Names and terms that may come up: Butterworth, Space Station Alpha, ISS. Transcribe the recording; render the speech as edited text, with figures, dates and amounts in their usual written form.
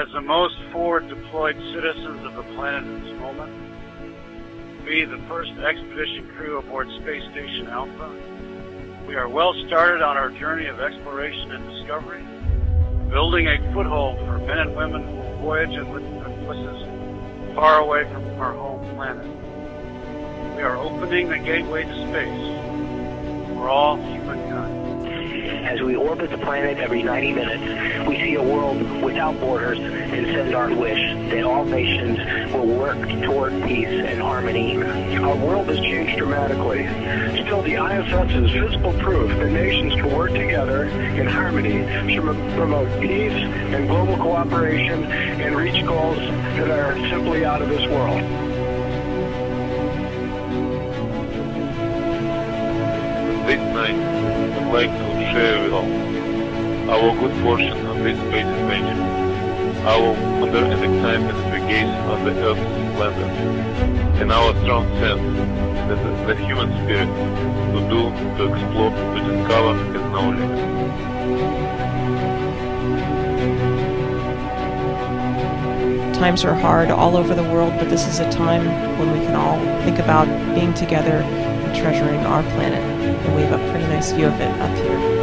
as the most forward-deployed citizens of the planet at this moment, be the first expedition crew aboard Space Station Alpha. We are well started on our journey of exploration and discovery, building a foothold for men and women who will voyage and live in places far away from our home planet. We are opening the gateway to space for all humankind. As we orbit the planet every 90 minutes, we see a world without borders and send our wish that all nations will work toward peace and harmony. Our world has changed dramatically. Still, the ISS is physical proof that nations can work together in harmony to promote peace and global cooperation and reach goals that are simply out of this world. This night, I'd like to share with all our good fortune on this space adventure, our wonder and excitement we gaze on the Earth's splendor, and our strong sense that the human spirit to do, to explore, to discover has no limit. Times are hard all over the world, but this is a time when we can all think about being together and treasuring our planet, and we have a pretty nice view of it up here.